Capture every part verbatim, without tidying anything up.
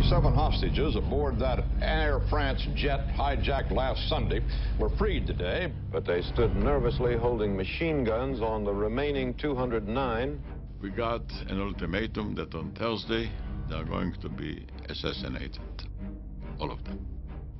thirty-seven hostages aboard that Air France jet hijacked last Sunday were freed today, but they stood nervously holding machine guns on the remaining two hundred nine. We got an ultimatum that on Thursday they're going to be assassinated, all of them.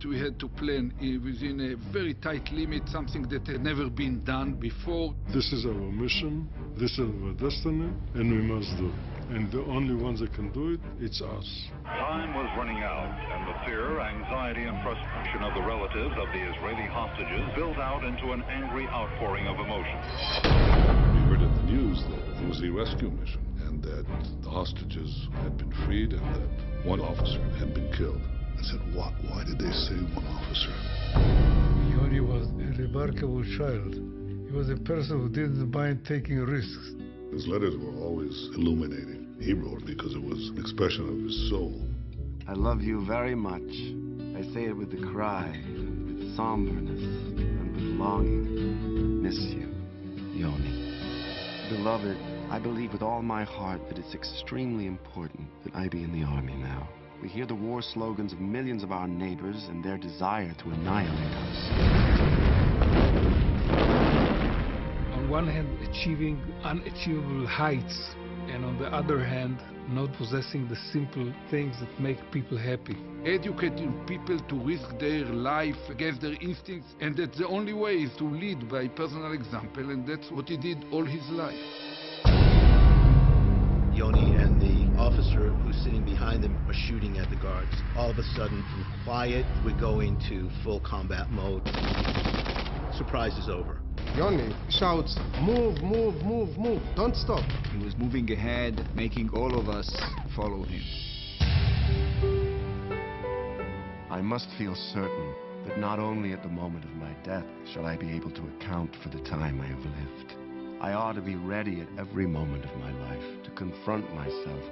We had to plan within a very tight limit, something that had never been done before. This is our mission, this is our destiny, and we must do it. And the only ones that can do it, it's us. Time was running out, and the fear, anxiety, and frustration of the relatives of the Israeli hostages built out into an angry outpouring of emotion. We heard in the news that it was a rescue mission, and that the hostages had been freed, and that one officer had been killed. I said, what? Why did they save one officer? Yoni was a remarkable child. He was a person who didn't mind taking risks. His letters were always illuminating. He wrote because it was an expression of his soul. I love you very much. I say it with a cry, with somberness, and with longing. Miss you, Yoni. Beloved, I believe with all my heart that it's extremely important that I be in the army now. We hear the war slogans of millions of our neighbors and their desire to annihilate us. On one hand, achieving unachievable heights, and on the other hand, not possessing the simple things that make people happy. Educating people to risk their life against their instincts, and that the only way is to lead by personal example, and that's what he did all his life. Yoni and the officer who's sitting behind them are shooting at the guards. All of a sudden, from quiet, we go into full combat mode. Surprise is over. Yoni shouts, move, move, move, move, don't stop. He was moving ahead, making all of us follow him. I must feel certain that not only at the moment of my death shall I be able to account for the time I have lived. I ought to be ready at every moment of my life to confront myself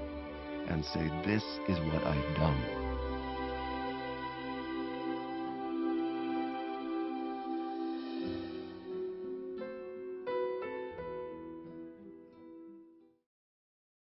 and say, this is what I've done.